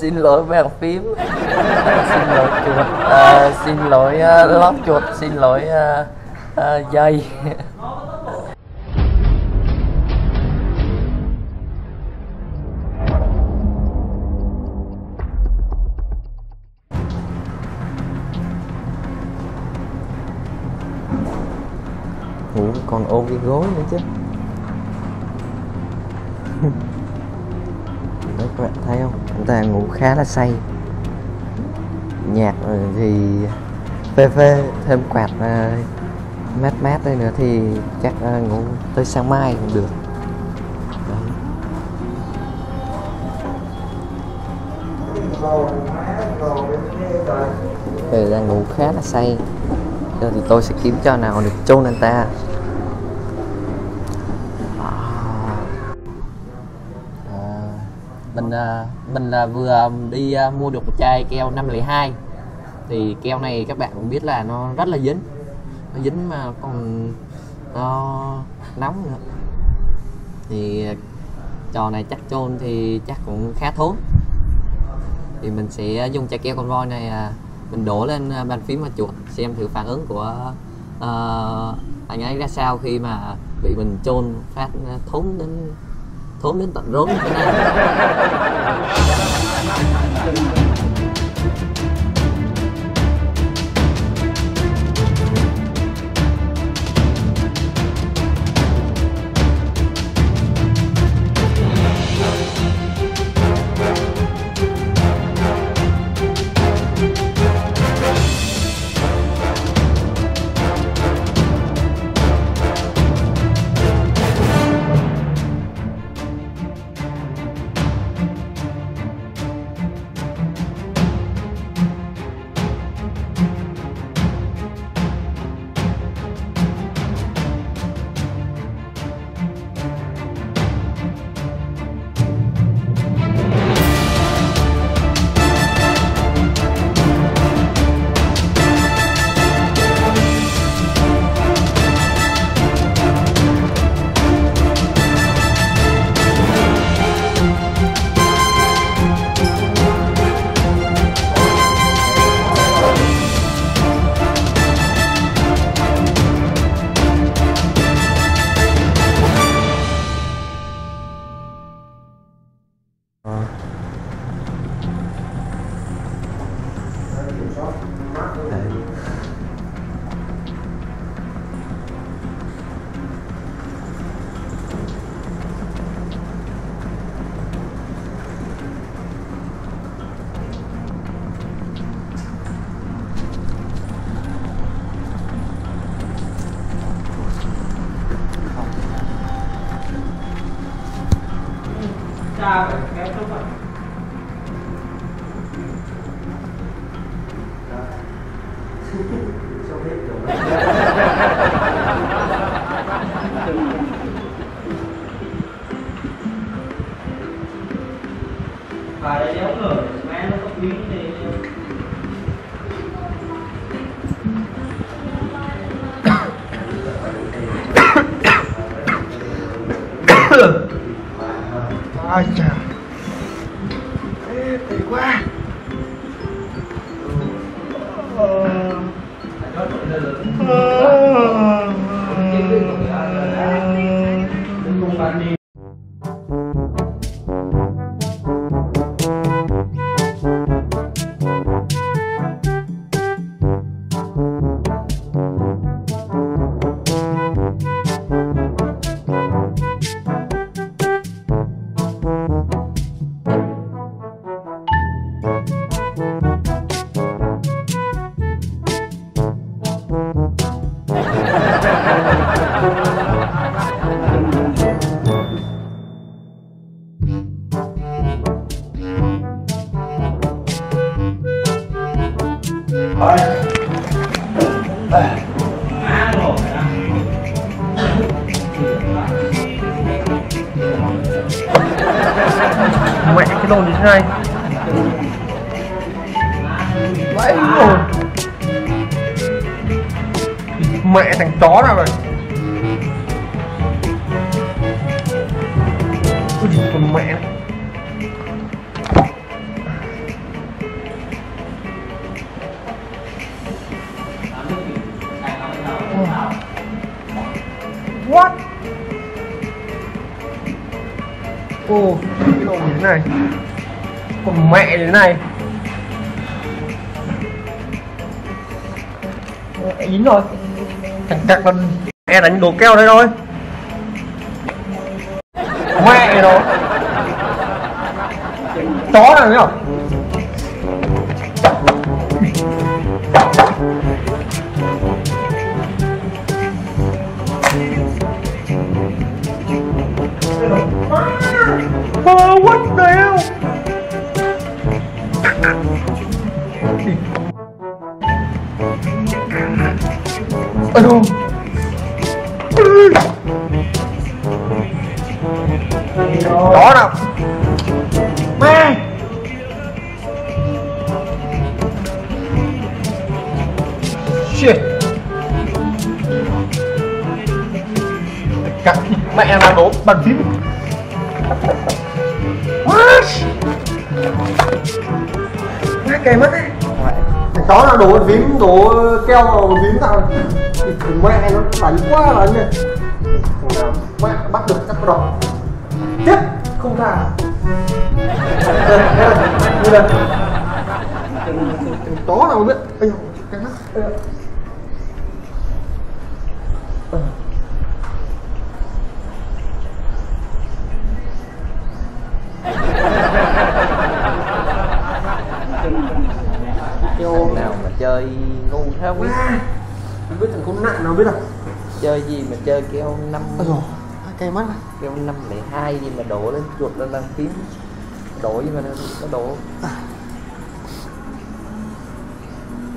Xin lỗi bàn phím. Xin lỗi chuột. Xin lỗi lót chuột. Xin lỗi dây. Ủa, còn ôm cái gối nữa chứ. Đấy, các bạn thấy không, chúng ta ngủ khá là say. Nhạc thì phê phê, thêm quạt mát mát đây nữa thì chắc ngủ tới sáng mai cũng được. Đây, đang ngủ khá là say. Giờ thì tôi sẽ kiếm cho nào được chôn anh ta. Mình là vừa đi mua được một chai keo 502. Thì keo này các bạn cũng biết là nó rất là dính. Nó dính mà còn nó nóng nữa. Thì trò này chắc chôn thì chắc cũng khá thốn. Thì mình sẽ dùng chai keo con voi này mình đổ lên bàn phím và chuột xem thử phản ứng của anh ấy ra sao khi mà bị mình chôn phát thốn đến tận rốn như thế này. Ai chà, ê, tỉ quá. Mẹ cái đồ như thế này. Mẹ đồ. Mẹ thằng chó nào vậy. mẹ. What? Ồ, cái đồ như thế này. Còn mẹ như thế này. Mẹ dính rồi. Chẳng cặc là e đánh đồ keo đây thôi. Mẹ đó. Chó này thấy không? What the hell? Aduh. Đó nào. Mẹ. Shit. Cắt mẹ mà đổ bàn phím. Quá kề mất đấy. Chó nào đổ vím, đổ keo vào vím nào. Mẹ nó bắn quá bắn này. Mẹ bắt được chắc đỏ. Tiếp không thả. Như là chó nào biết. Ây cái mắt. Chơi ngu thế quý. Không biết thằng con nạn nào biết đâu. Chơi gì mà chơi keo 5. Cây mắt keo 502 gì mà đổ lên chuột lên đăng phím. Đổ gì mà nó đổ.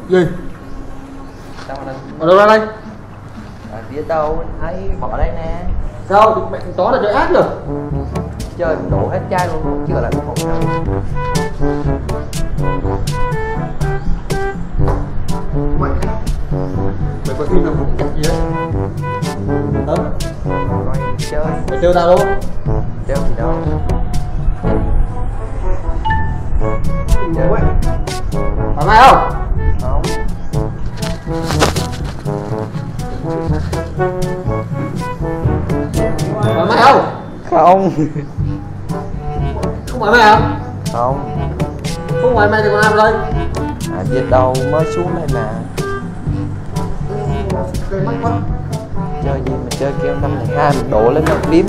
Gì? Sao mà ở đâu ra đây? Ở phía tao thấy bỏ đây nè. Sao thì mẹ chó là chơi ác rồi. Chơi đổ hết chai luôn chứ lại không đâu. Mày có tin là một cái gì đấy? Tớ chơi. Mày trêu tao đúng? Trêu gì đâu. Chơi quá. Thoải mái không? Không. Thoải mái không? Không. Không thoải mái không? Không. Không thoải mái thì còn làm rồi. À biết đâu mới xuống đây nè. Chơi mắc quá. Chơi gì mà chơi kêu 502 mình đổ lên đăng phím.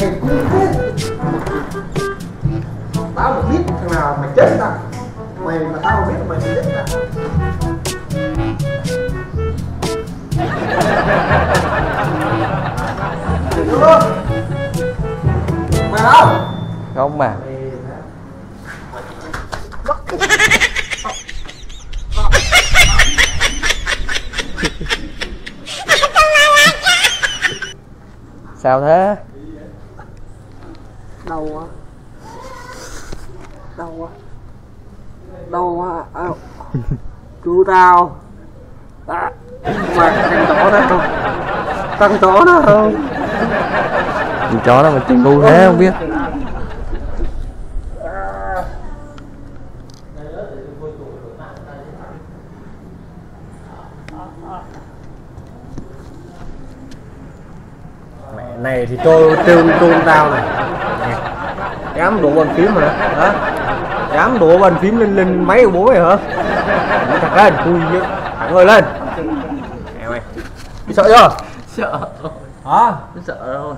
Tao mà biết thằng nào mày chết tao. Mày mà tao không biết mày chết tao. Mày đâu? Không mà. Sao thế? Đau quá. Đau quá. Đau quá. Chú tao. À. Mà thằng chó đó không? Thằng chó đó không? Thằng chó đó mà chơi ngu thế không biết. Này thì tôi trêu tao này. Dám đổ bàn phím hả? Hả? Dám đổ bàn phím lên máy của bố mày hả? Thẳng lên, cùi thẳng người lên. Mẹ mày. Mày sợ chưa? Sợ. Hả? Sợ rồi.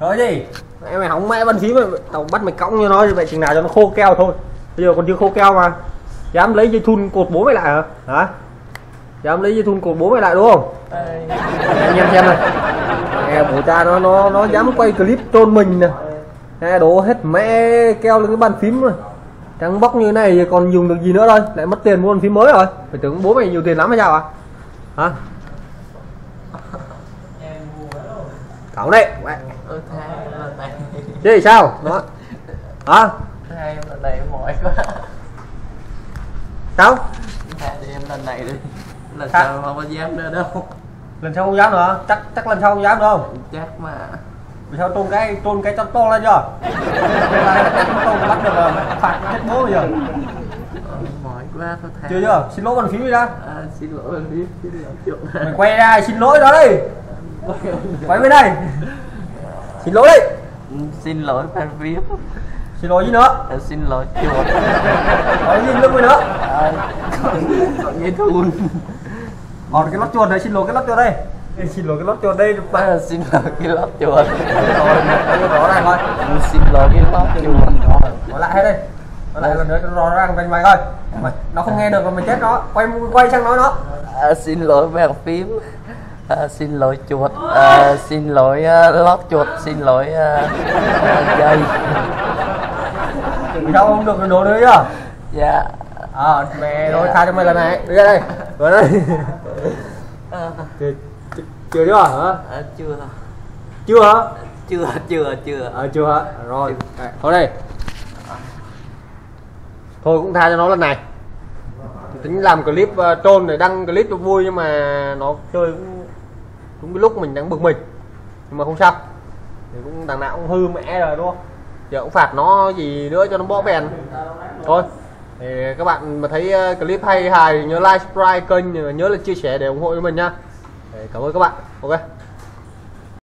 Sợ gì? Mẹ mày hỏng mẹ bàn phím rồi, tao bắt mày cõng cho nó vậy chừng nào cho nó khô keo thôi. Bây giờ còn chưa khô keo mà. Dám lấy dây thun cột bố mày lại hả? Hả? Dám lấy dây thun cột bố mày lại đúng không? Anh em xem này. Bố cha nó dám quay clip trôn mình nè, đổ hết mẹ keo lên cái bàn phím rồi, trắng bóc như thế này thì còn dùng được gì nữa thôi, lại mất tiền mua bàn phím mới rồi, phải tưởng bố mày nhiều tiền lắm hay sao à? Hả? Cảo đấy, thế thì sao? Đó, hả? Em lần này mỏi quá. Sao? Em lần này đi, lần sau không có dám nữa đâu. Lần sau không dám nữa, chắc lần sau không dám đâu. Chắc mà. Vì sao tôn cái tóc to lên chưa? Tôn bắt được phạt chết bố bây giờ. Mỏi quá thôi thầy. Chưa chưa? Xin lỗi bàn phím đi ra. À, xin lỗi bàn phím. Mày quay ra xin lỗi đó đi. Quay bên đây. Xin lỗi đi. Xin lỗi bàn phím. Xin lỗi gì nữa? À, xin lỗi chuột. Nói gì lúc nữa? À, còn nghe thun. Còn cái lót chuột này, xin lỗi cái lót chuột đây. Xin lỗi cái lót chuột đây được mà. À, xin lỗi cái lót chuột. Rồi, rõ ràng thôi. Xin lỗi cái lót chuột. Nói lại hết đi. Nói lại lần nữa cho rõ ràng bên mày coi. Mày, nó không nghe được mà mình chết nó. Quay sang nói nó. À, xin lỗi bàn phím. À, xin lỗi chuột. À, xin lỗi lót chuột. Xin lỗi dây. Vì sao không được đồ nữa chứ? Dạ. À, mẹ rồi tha cho mày lần này. Đi ra đây. Rồi đây. Chưa chưa hả? À, chưa. Chưa hả? Chưa. À, chưa hả? Rồi. Thôi đây. Thôi cũng tha cho nó lần này. Tính làm clip troll để đăng clip cho vui nhưng mà nó chơi cũng cái lúc mình đang bực mình. Nhưng mà không sao. Thì cũng đằng nào cũng hư mẹ rồi đúng không? Giờ cũng phạt nó gì nữa cho nó bỏ bèn thôi. Thì các bạn mà thấy clip hay hài thì nhớ like, subscribe kênh, nhớ là chia sẻ để ủng hộ cho mình nha. Cảm ơn các bạn. Ok.